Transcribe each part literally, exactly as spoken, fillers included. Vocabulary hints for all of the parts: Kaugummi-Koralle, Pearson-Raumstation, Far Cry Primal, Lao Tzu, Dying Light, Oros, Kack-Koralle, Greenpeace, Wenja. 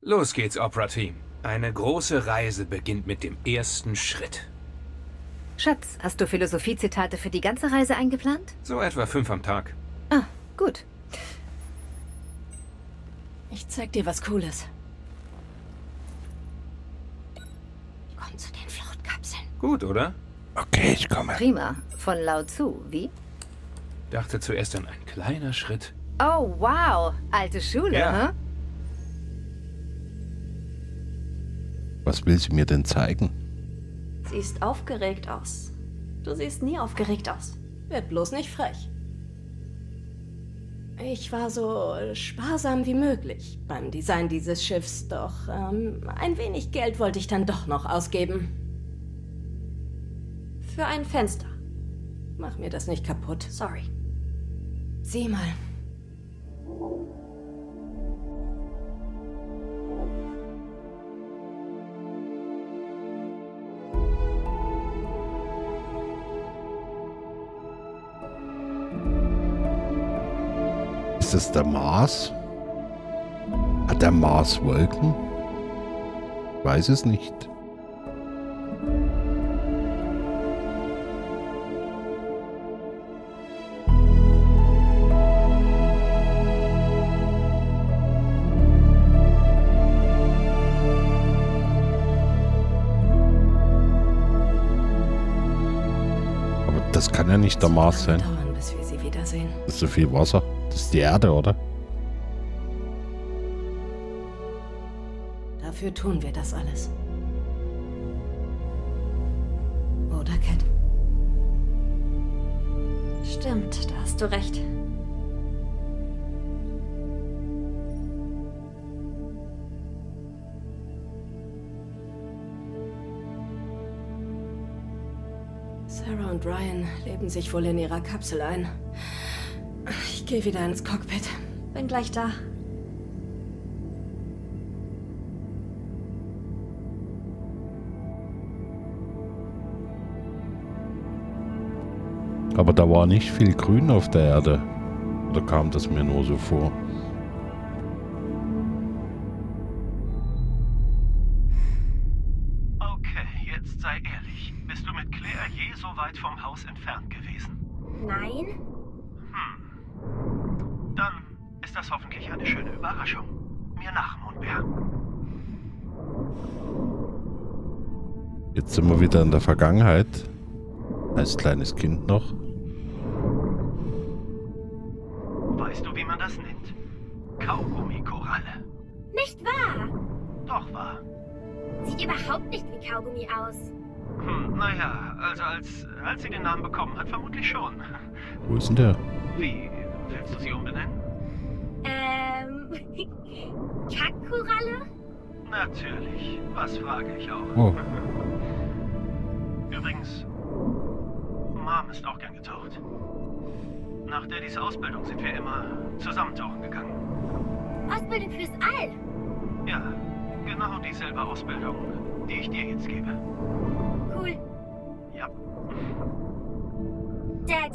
Los geht's, Opera-Team. Eine große Reise beginnt mit dem ersten Schritt. Schatz, hast du Philosophie-Zitate für die ganze Reise eingeplant? So etwa fünf am Tag. Ah, gut. Ich zeig dir was Cooles. Komm zu den Fluchtkapseln. Gut, oder? Okay, ich komme. Prima. Von Lao Tzu, wie? Dachte zuerst an ein kleiner Schritt. Oh, wow. Alte Schule, ja. Hm? Was will sie mir denn zeigen? Siehst aufgeregt aus. Du siehst nie aufgeregt aus. Werd bloß nicht frech. Ich war so sparsam wie möglich beim Design dieses Schiffs, doch ähm, ein wenig Geld wollte ich dann doch noch ausgeben. Für ein Fenster. Mach mir das nicht kaputt, sorry. Sieh mal. Ist das der Mars? Hat der Mars Wolken? Ich weiß es nicht. Aber das kann ja nicht der Mars sein. Das ist so viel Wasser. Das ist die Erde, oder? Dafür tun wir das alles. Oder, Cat? Stimmt, da hast du recht. Sarah und Ryan leben sich wohl in ihrer Kapsel ein. Ich gehe wieder ins Cockpit. Bin gleich da. Aber da war nicht viel Grün auf der Erde. Oder kam das mir nur so vor? Okay, jetzt sei ehrlich. Bist du mit Claire je so weit vom Haus entfernt gewesen? Nein. Das ist hoffentlich eine schöne Überraschung. Mir nach, Mondbär. Jetzt sind wir wieder in der Vergangenheit. Als kleines Kind noch. Weißt du, wie man das nennt? Kaugummi-Koralle. Nicht wahr? Doch wahr. Sieht überhaupt nicht wie Kaugummi aus. Hm, naja, also als, als sie den Namen bekommen hat, vermutlich schon. Wo ist denn der? Wie, willst du sie umbenennen? Ähm, Kack-Koralle? Natürlich, was frage ich auch. Oh. Übrigens, Mom ist auch gern getaucht. Nach Daddys Ausbildung sind wir immer zusammen tauchen gegangen. Ausbildung fürs All? Ja, genau dieselbe Ausbildung, die ich dir jetzt gebe. Cool. Ja. Dad,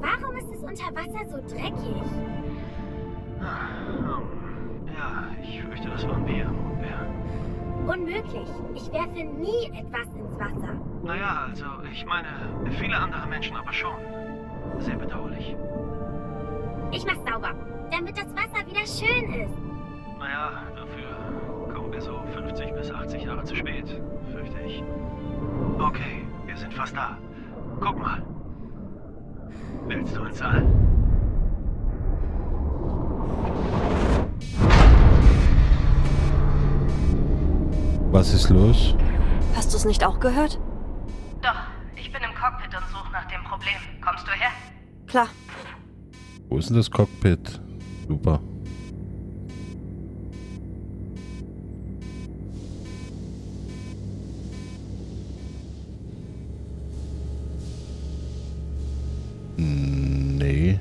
warum ist es unter Wasser so dreckig? Ja, ich fürchte, das waren wir, Mondbär. Unmöglich. Ich werfe nie etwas ins Wasser. Naja, also, ich meine, viele andere Menschen aber schon. Sehr bedauerlich. Ich mach's sauber, damit das Wasser wieder schön ist. Naja, dafür kommen wir so fünfzig bis achtzig Jahre zu spät, fürchte ich. Okay, wir sind fast da. Guck mal. Willst du ins All? Was ist los? Hast du es nicht auch gehört? Doch, ich bin im Cockpit und suche nach dem Problem. Kommst du her? Klar. Wo ist denn das Cockpit? Super. Nee.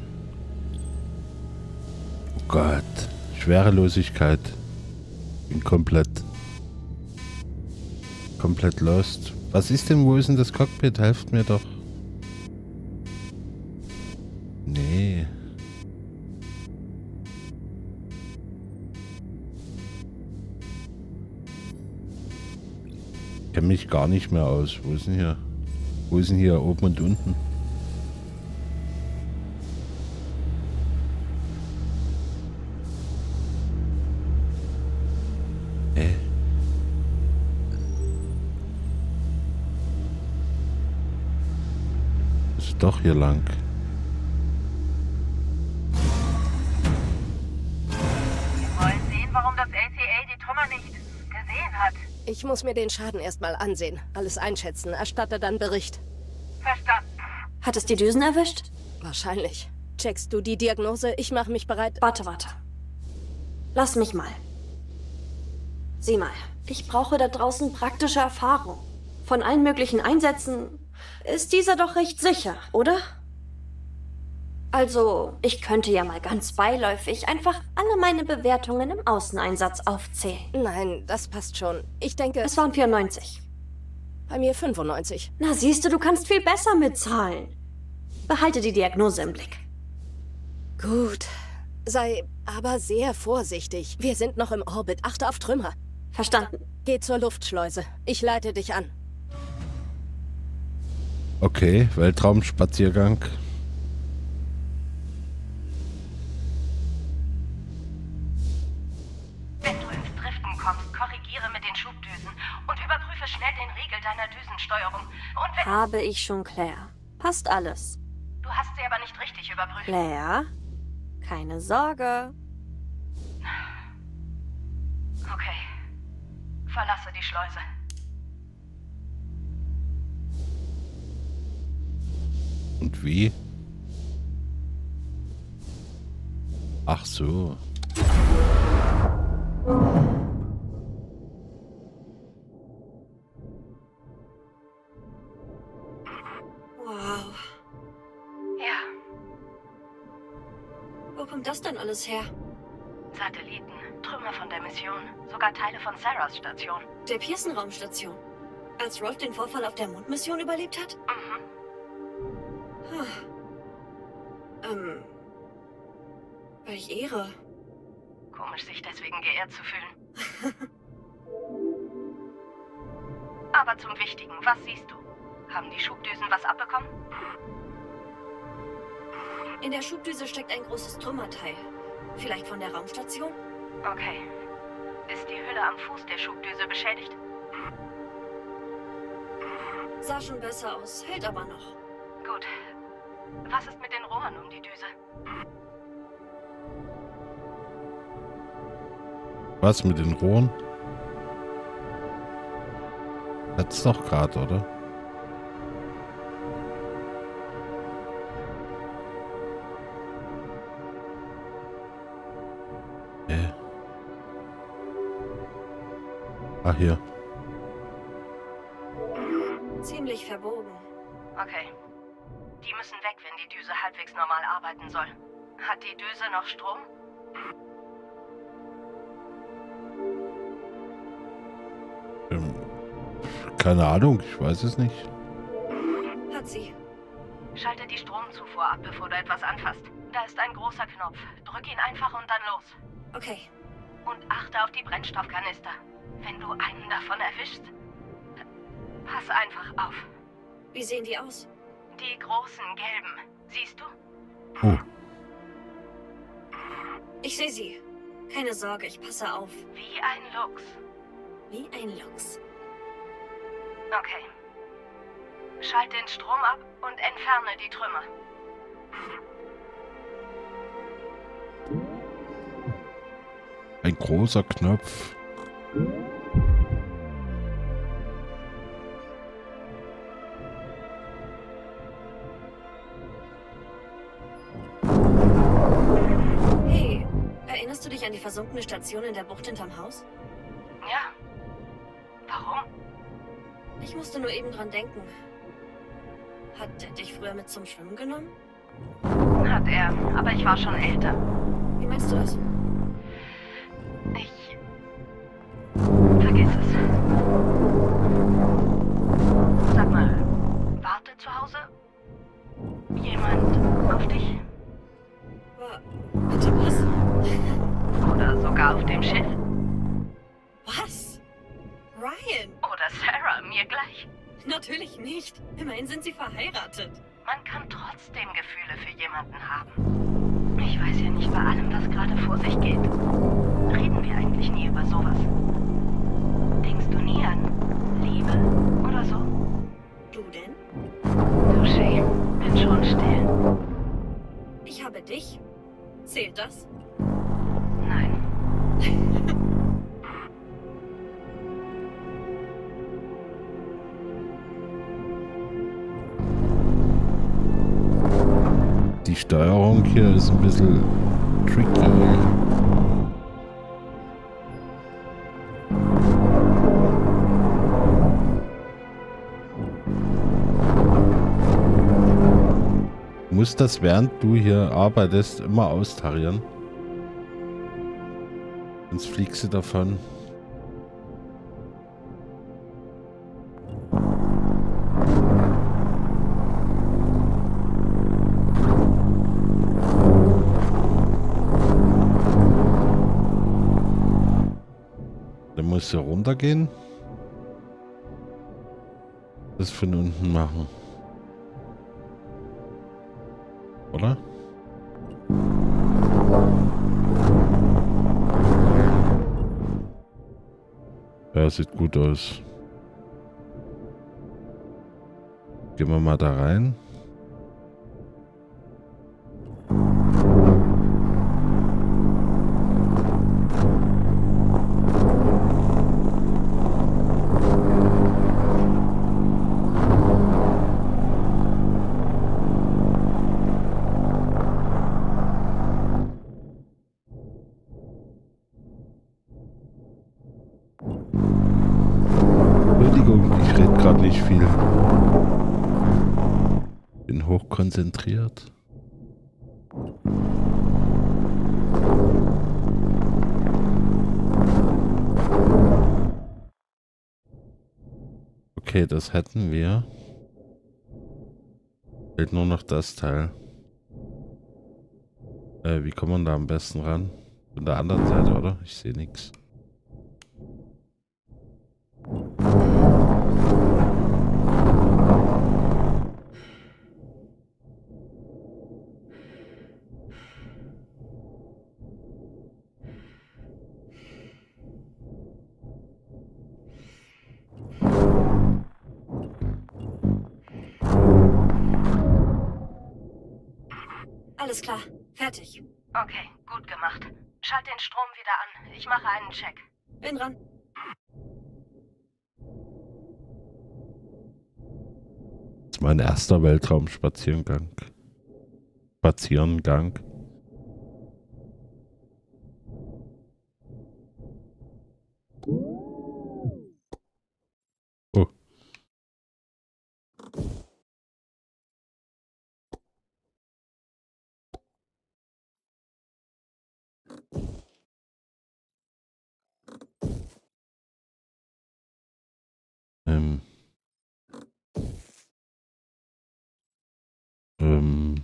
Oh Gott. Schwerelosigkeit. Bin komplett... komplett lost. Was ist denn, wo ist denn das Cockpit? Helft mir doch. Nee. Ich kenne mich gar nicht mehr aus. Wo ist denn hier? Wo ist denn hier oben und unten? Doch hier lang. Sie wollen sehen, warum das A T A die Trümmer nicht gesehen hat. Ich muss mir den Schaden erstmal ansehen, alles einschätzen, erstatte dann Bericht. Verstanden. Hat es die Düsen erwischt? Wahrscheinlich. Checkst du die Diagnose? Ich mache mich bereit. Warte, warte. Lass mich mal. Sieh mal, ich brauche da draußen praktische Erfahrung. Von allen möglichen Einsätzen... Ist dieser doch recht sicher, oder? Also, ich könnte ja mal ganz beiläufig einfach alle meine Bewertungen im Außeneinsatz aufzählen. Nein, das passt schon. Ich denke... Es waren vierundneunzig. Bei mir fünfundneunzig. Na siehst du, du kannst viel besser mit Zahlen. Behalte die Diagnose im Blick. Gut. Sei aber sehr vorsichtig. Wir sind noch im Orbit. Achte auf Trümmer. Verstanden. Geh zur Luftschleuse. Ich leite dich an. Okay, Weltraumspaziergang. Wenn du ins Driften kommst, korrigiere mit den Schubdüsen und überprüfe schnell den Riegel deiner Düsensteuerung. Und wenn... Habe ich schon, Claire. Passt alles. Du hast sie aber nicht richtig überprüft. Claire? Keine Sorge. Okay. Verlasse die Schleuse. Und wie? Ach so. Wow. Ja. Wo kommt das denn alles her? Satelliten, Trümmer von der Mission, sogar Teile von Sarahs Station. Der Pearson-Raumstation. Als Rolf den Vorfall auf der Mondmission überlebt hat? Mhm. Ähm, welch Ehre. Komisch, sich deswegen geehrt zu fühlen. Aber zum Wichtigen, was siehst du? Haben die Schubdüsen was abbekommen? In der Schubdüse steckt ein großes Trümmerteil. Vielleicht von der Raumstation? Okay. Ist die Hülle am Fuß der Schubdüse beschädigt? Sah schon besser aus, hält aber noch. Gut. Was ist mit den Rohren um die Düse? Was mit den Rohren? Hat's doch gerade, oder? Äh. Ach, hier. Ziemlich verbogen. Okay. Die müssen weg, wenn die Düse halbwegs normal arbeiten soll. Hat die Düse noch Strom? Ähm, keine Ahnung, ich weiß es nicht. Hat sie. Schalte die Stromzufuhr ab, bevor du etwas anfasst. Da ist ein großer Knopf. Drück ihn einfach und dann los. Okay. Und achte auf die Brennstoffkanister. Wenn du einen davon erwischst, pass einfach auf. Wie sehen die aus? Die großen gelben. Siehst du? Oh. Ich sehe sie. Keine Sorge, ich passe auf. Wie ein Luchs. Wie ein Luchs. Okay. Schalte den Strom ab und entferne die Trümmer. Ein großer Knopf. Erinnerst du dich an die versunkene Station in der Bucht hinterm Haus? Ja. Warum? Ich musste nur eben dran denken. Hat er dich früher mit zum Schwimmen genommen? Hat er, aber ich war schon älter. Wie meinst du das? Ich... Vergiss es. Sag mal, wartet zu Hause jemand auf dich? Bitte was? Oder sogar auf dem Schiff. Was? Ryan? Oder Sarah, mir gleich? Natürlich nicht. Immerhin sind sie verheiratet. Man kann trotzdem Gefühle für jemanden haben. Ich weiß ja nicht bei allem, was gerade vor sich geht. Reden wir eigentlich nie über sowas? Denkst du nie an Liebe oder so? Du denn? Touché, bin schon still. Ich habe dich. Zählt das? Nein. Die Steuerung hier ist ein bisschen tricky. Muss das, während du hier arbeitest, immer austarieren? Sonst fliegst du davon. Dann musst du runtergehen. Das von unten machen. Oder? Ja, sieht gut aus. Gehen wir mal da rein. Konzentriert. Okay, das hätten wir. Fehlt nur noch das Teil. Äh, wie kommt man da am besten ran? Von der anderen Seite, oder? Ich sehe nichts. Alles klar. Fertig. Okay, gut gemacht. Schalt den Strom wieder an. Ich mache einen Check. Bin dran. Das ist mein erster Weltraumspaziergang. Spaziergang. Oh. Ähm. Ähm.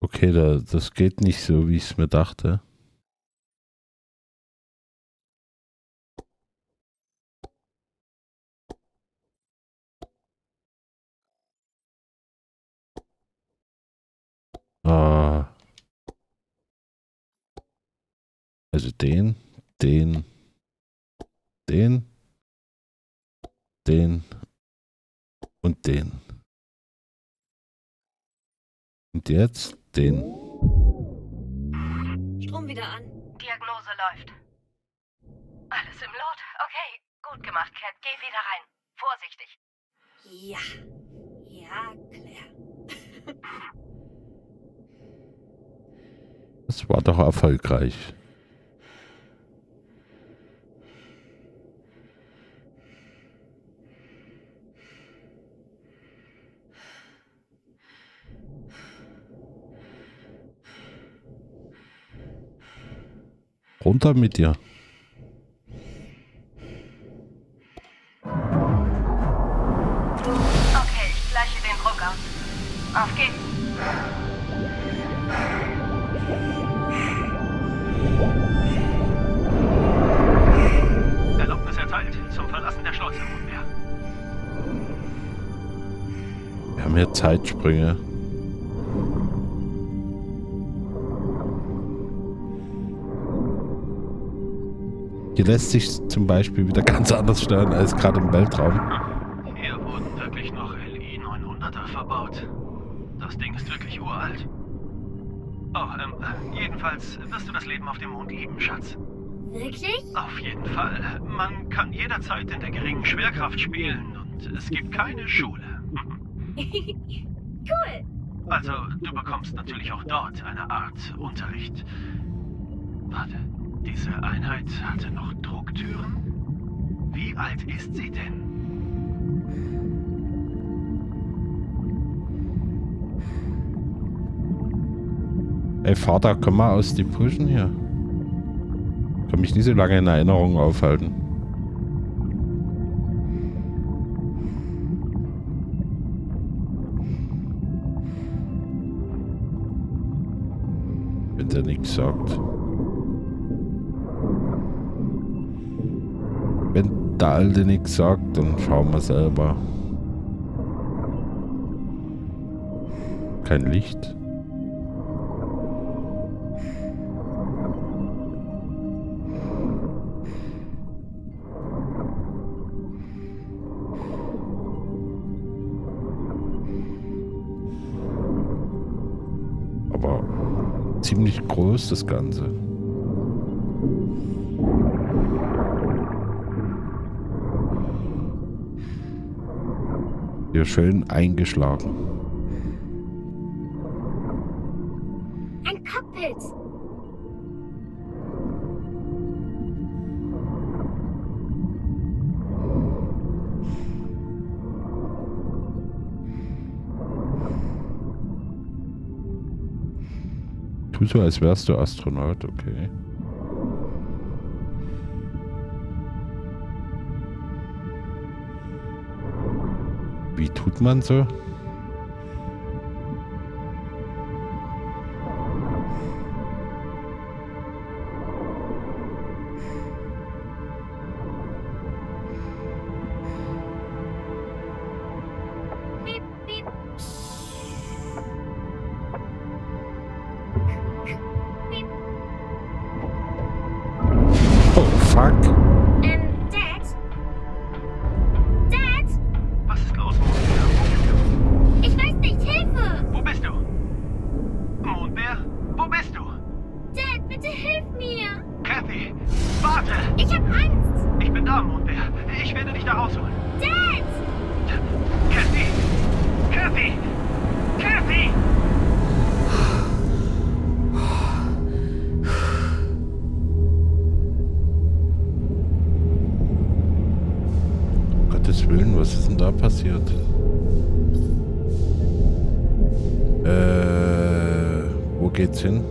Okay, da, das geht nicht so, wie ich es mir dachte. Also den, den, den, den und den. Und jetzt den. Strom wieder an. Diagnose läuft. Alles im Lot. Okay, gut gemacht, Cat. Geh wieder rein. Vorsichtig. Ja. Ja, Claire. Das war doch erfolgreich. Runter mit dir. Mann. Auf geht's. Erlaubnis erteilt. Zum Verlassen der Schleuse nunmehr. Wir haben hier Zeitsprünge. Hier lässt sich zum Beispiel wieder ganz anders steuern als gerade im Weltraum. Hier wurden wirklich noch L I neunhunderter verbaut. Das Ding ist wirklich uralt. Oh, ähm, jedenfalls wirst du das Leben auf dem Mond lieben, Schatz. Wirklich? Auf jeden Fall. Man kann jederzeit in der geringen Schwerkraft spielen und es gibt keine Schule. Cool. Also, du bekommst natürlich auch dort eine Art Unterricht. Warte. Diese Einheit hatte noch Drucktüren? Wie alt ist sie denn? Ey Vater, komm mal aus den Puschen hier. Kann mich nicht so lange in Erinnerung aufhalten. Wenn der nichts sagt. Wenn der Alte nichts sagt, dann schauen wir selber. Kein Licht. Aber ziemlich groß das Ganze. Hier schön eingeschlagen. Ein Koppelz. Tu so, als wärst du Astronaut, okay. Wie tut man so? Piep, piep. Piep. Oh, fuck. Was ist denn da passiert? Äh, wo geht's hin?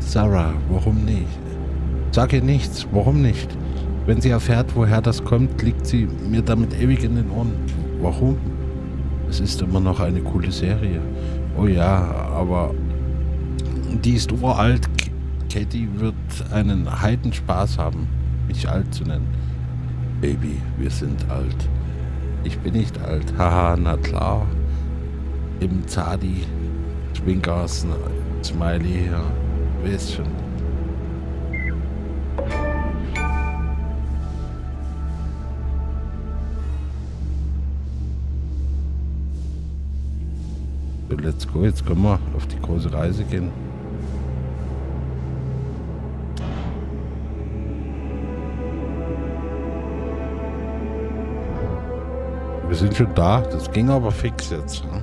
Sarah, warum nicht? Sag ihr nichts, warum nicht? Wenn sie erfährt, woher das kommt, liegt sie mir damit ewig in den Ohren. Warum? Es ist immer noch eine coole Serie. Oh ja, aber die ist uralt. Katie wird einen Heidenspaß haben, mich alt zu nennen. Baby, wir sind alt. Ich bin nicht alt. Haha, na klar. Im Zadi, Schwingers, Smiley, ja. Weißt schon. Let's go, jetzt können wir auf die große Reise gehen. Wir sind schon da, das ging aber fix jetzt. Ne?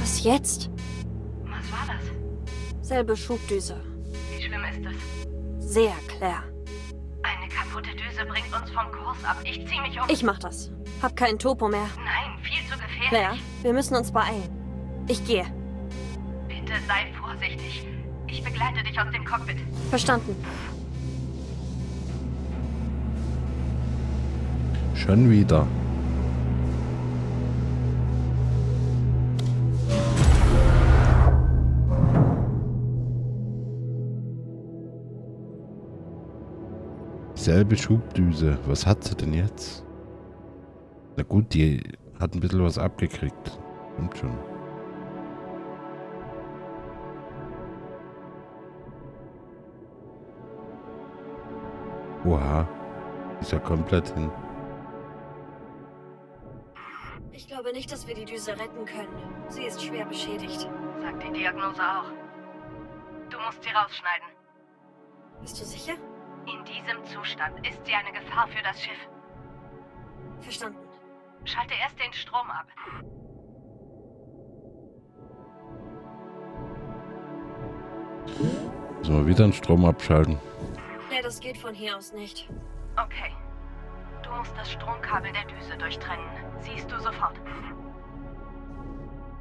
Was jetzt? Selbe Schubdüse. Wie schlimm ist es? Sehr, Claire. Eine kaputte Düse bringt uns vom Kurs ab. Ich zieh mich um. Ich mach das. Hab keinen Topo mehr. Nein, viel zu gefährlich. Claire, wir müssen uns beeilen. Ich gehe. Bitte sei vorsichtig. Ich begleite dich aus dem Cockpit. Verstanden. Schon wieder. Selbe Schubdüse. Was hat sie denn jetzt? Na gut, die hat ein bisschen was abgekriegt. Stimmt schon. Oha. Ist ja komplett hin. Ich glaube nicht, dass wir die Düse retten können. Sie ist schwer beschädigt. Sagt die Diagnose auch. Du musst sie rausschneiden. Bist du sicher? In diesem Zustand ist sie eine Gefahr für das Schiff. Verstanden. Schalte erst den Strom ab. Müssen wir wieder den Strom abschalten? Nee, das geht von hier aus nicht. Okay. Du musst das Stromkabel der Düse durchtrennen. Siehst du sofort.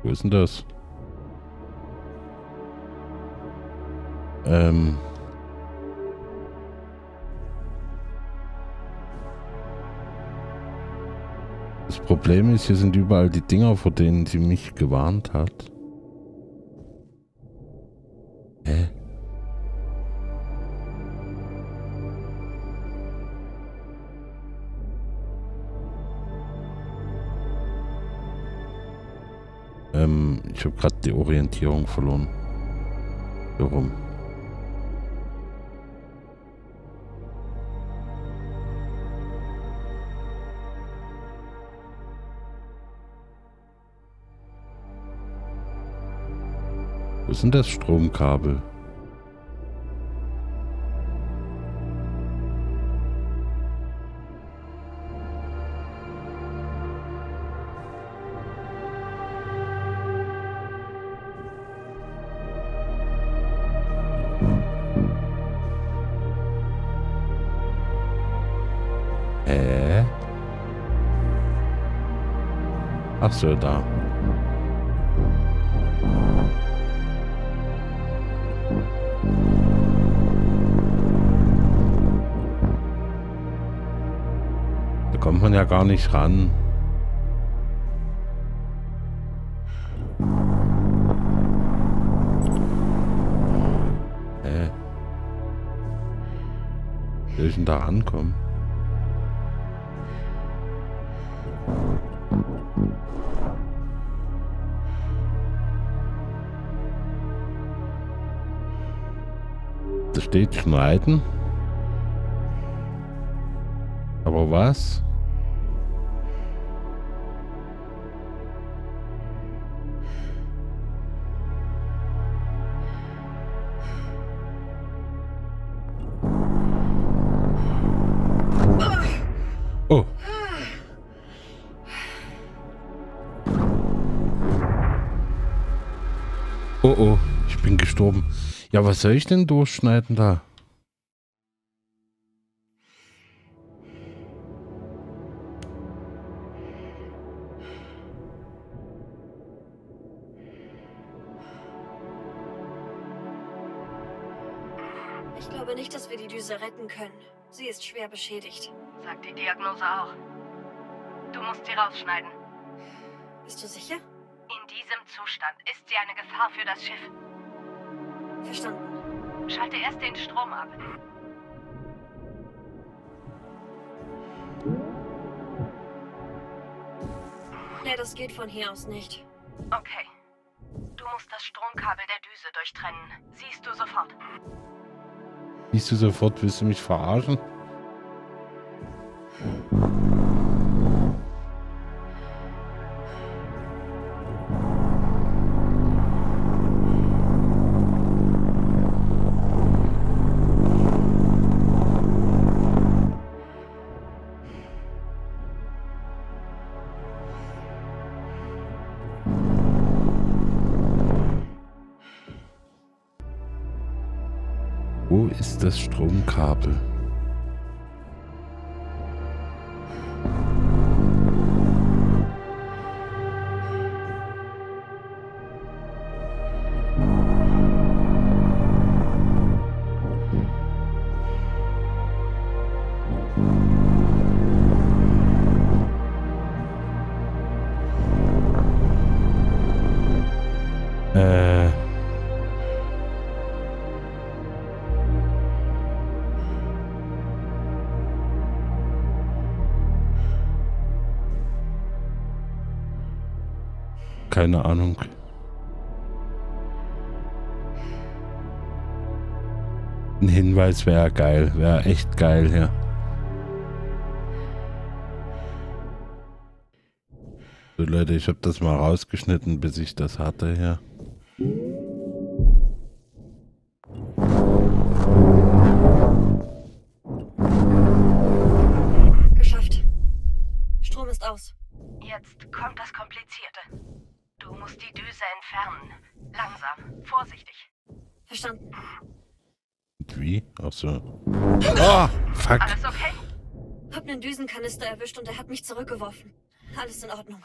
Wo ist denn das? Ähm... Das Problem ist, hier sind überall die Dinger, vor denen sie mich gewarnt hat. Hä? Ähm, ich habe gerade die Orientierung verloren. Warum? Wo ist denn das Stromkabel? Hä? Ach so, da. Kommt man ja gar nicht ran. Hä? Will ich denn da rankommen? Da steht Schneiden. Aber was? Oh. Oh oh, ich bin gestorben. Ja, was soll ich denn durchschneiden da? Ich glaube nicht, dass wir die Düse retten können. Sie ist schwer beschädigt. Sagt die Diagnose auch. Du musst sie rausschneiden. Bist du sicher? In diesem Zustand ist sie eine Gefahr für das Schiff. Verstanden. Schalte erst den Strom ab. Nee, das geht von hier aus nicht. Okay. Du musst das Stromkabel der Düse durchtrennen. Siehst du sofort. Siehst du sofort, willst du mich verarschen? Wo ist das Stromkabel? Keine Ahnung. Ein Hinweis wäre geil, wäre echt geil, ja. So Leute, ich habe das mal rausgeschnitten, bis ich das hatte, ja. Geschafft. Strom ist aus. Jetzt kommt das Komplizierte. Du musst die Düse entfernen. Langsam, vorsichtig. Verstanden. Wie? Ach so. Oh, fuck. Alles okay? Hab einen Düsenkanister erwischt und er hat mich zurückgeworfen. Alles in Ordnung.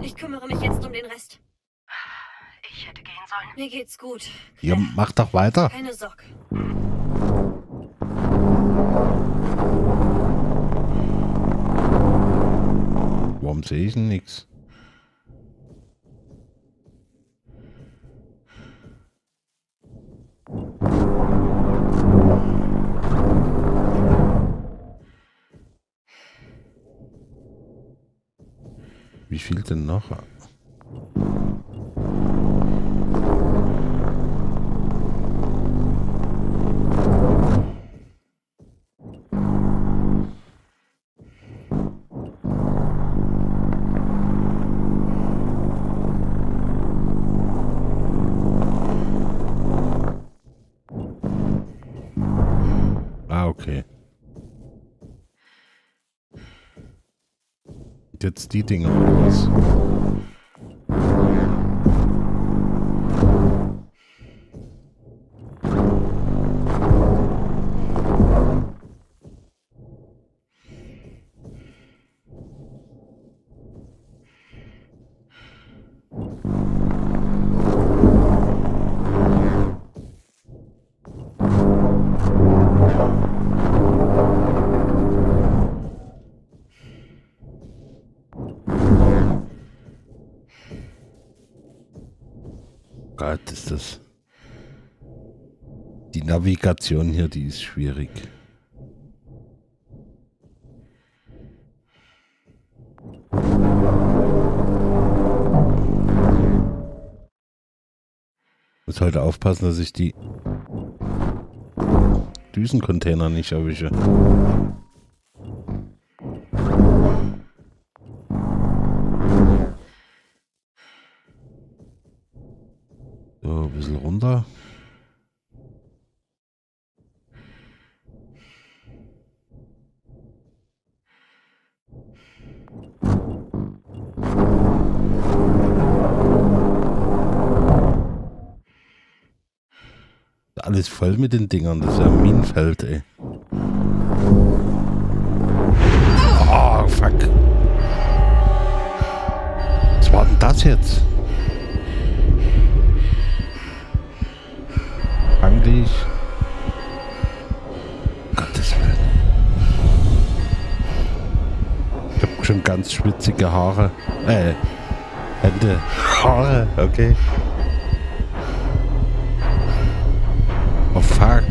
Ich kümmere mich jetzt um den Rest. Ich hätte gehen sollen. Mir geht's gut. Ja, mach doch weiter. Keine Sorge. Warum sehe ich nichts? Wie viel denn noch? Ah, okay. Jetzt die Dinger raus. Ist das. Die Navigation hier, die ist schwierig. Muss heute aufpassen, dass ich die Düsencontainer nicht erwische. So, ein bisschen runter. Alles voll mit den Dingern, das ist ja ein Minenfeld, ey. Oh, fuck. Was war denn das jetzt? Dich. Gottes Willen. Ich habe schon ganz schwitzige Haare. Äh, Hände. Haare, okay. Oh fuck.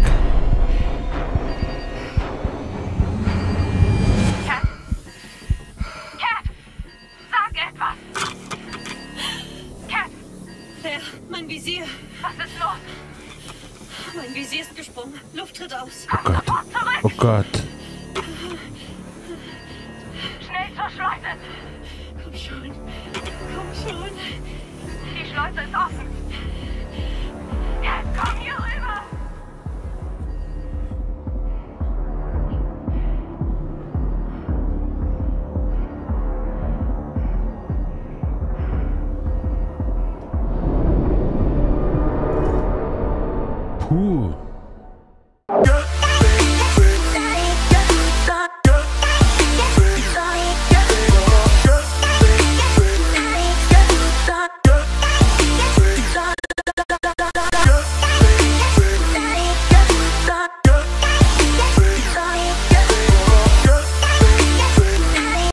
Cat. Cat. Sag etwas. Cat. Leer, mein Visier. Was ist los? Mein Visier ist gesprungen. Luft tritt aus. Oh Gott. Oh Gott. Schnell zur Schleuse. Komm schon. Komm schon. Die Schleuse ist offen.